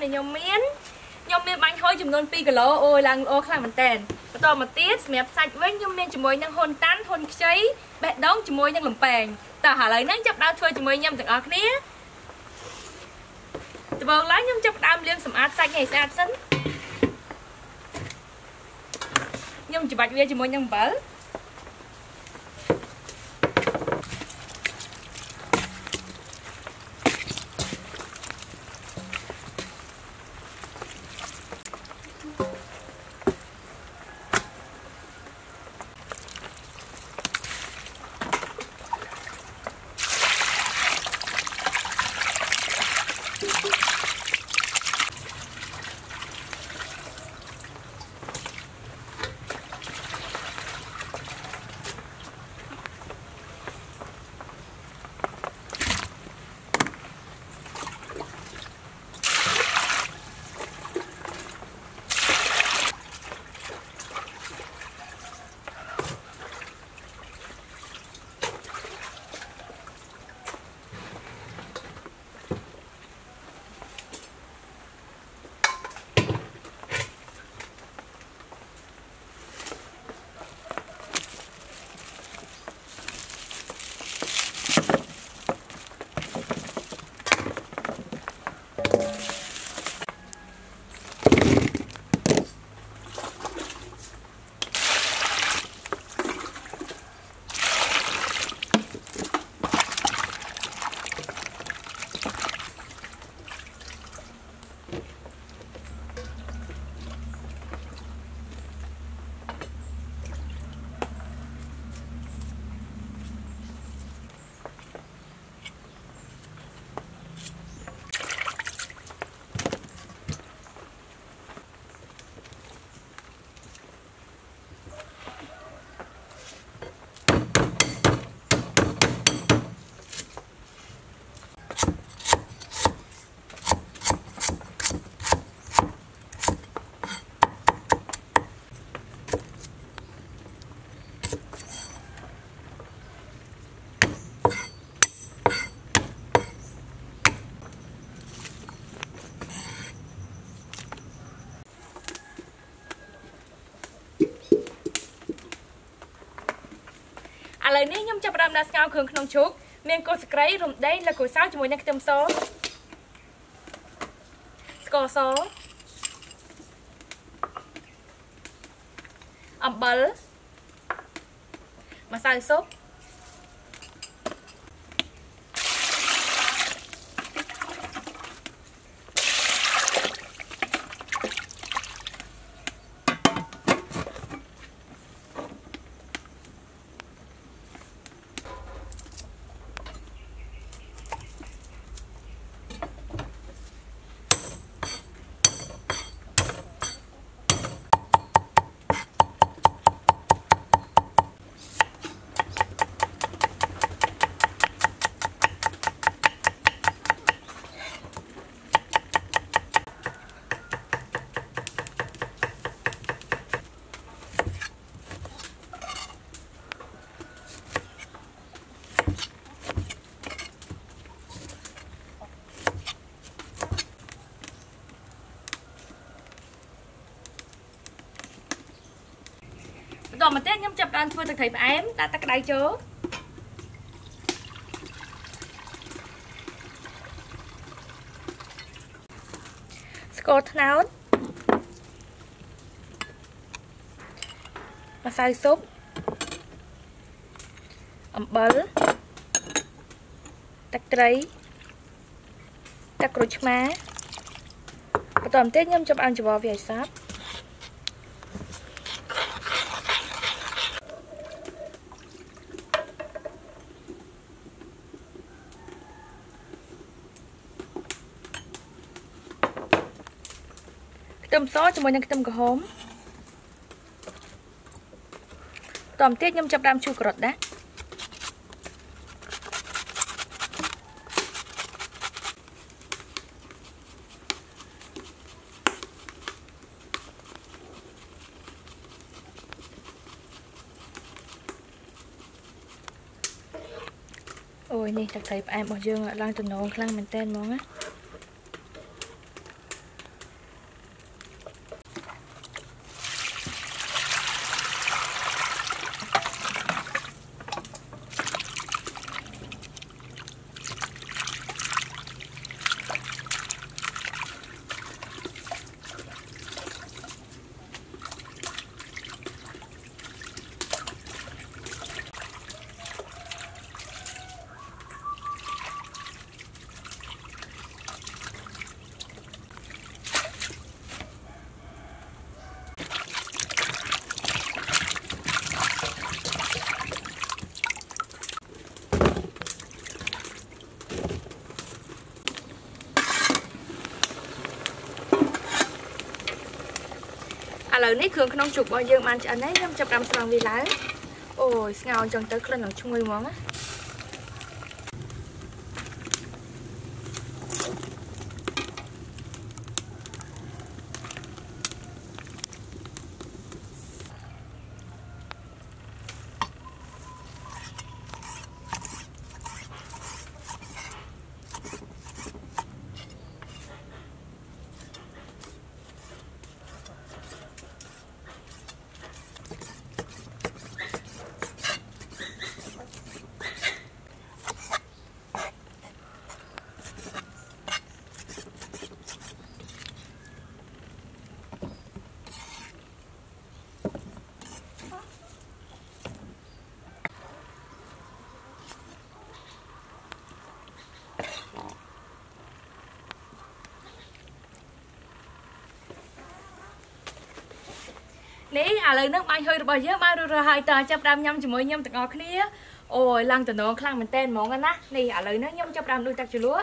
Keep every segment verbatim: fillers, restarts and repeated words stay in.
Nhóm miến nhóm miến bánh hơi chùm non pi cả lố ôi là ô khăn mình tèn bắt đầu mà tiết mẹp sạch với nhóm miến chùm môi nhang hôn tán hôn cháy bẹt đống chùm môi nhang lủng bèn tao hỏi lời nắng chập đau chơi chùm môi nhang từ ở kia từ bờ lái nhóm chập đam liêng sầm át sạch ngày sạch sấn nhóm chụp bạch về chùm môi nhang bở lời ní nhung chập đam đa sao khương khương chúc nên cô sấy rụm đây là cô sao cho mùi nhạc tôm số cô số ẩm bẩn mà sao sốt còn mà tết nhâm chập đan phơi từ thầy bà em đã tắt đáy chớ scot nấu mà xay súp ẩm bẩn tắt đáy tắt rồi chứ má còn tết nhâm chập ăn chỉ bỏ về sáp tôm sót cho mọi nhân tôm cà hóm tôm tiết nhâm chập đam chu cột đá ôi nè thật thầy em bảo dương lại lang từ nổ lang mình tên món á lời này khương không chụp bao nhiêu màn chán đấy nhâm chập đam sòng vì lá ôi ngào chồng tới khương làm chung người món á nấy à lời nước bay hơi được bao nhiêu bay rồi rồi hai tờ chập đam nhâm chỉ mới nhâm từ ngõ kia ôi lăng từ nón lăng mình tên món ăn á này à lời nước nhâm chập đam đôi ta chữ lúa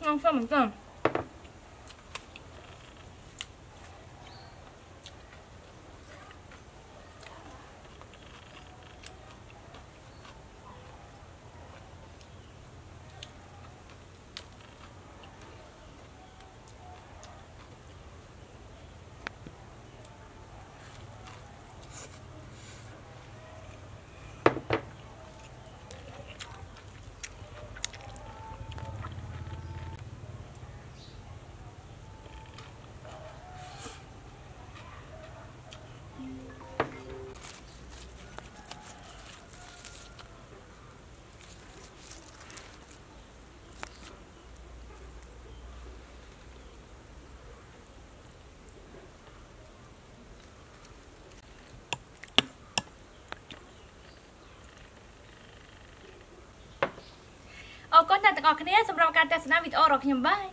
ngon phết mình cơ. อก็น่าจะออกคะแนนสำหรับการแต่งหน้าวิดีโอเราขยำบาย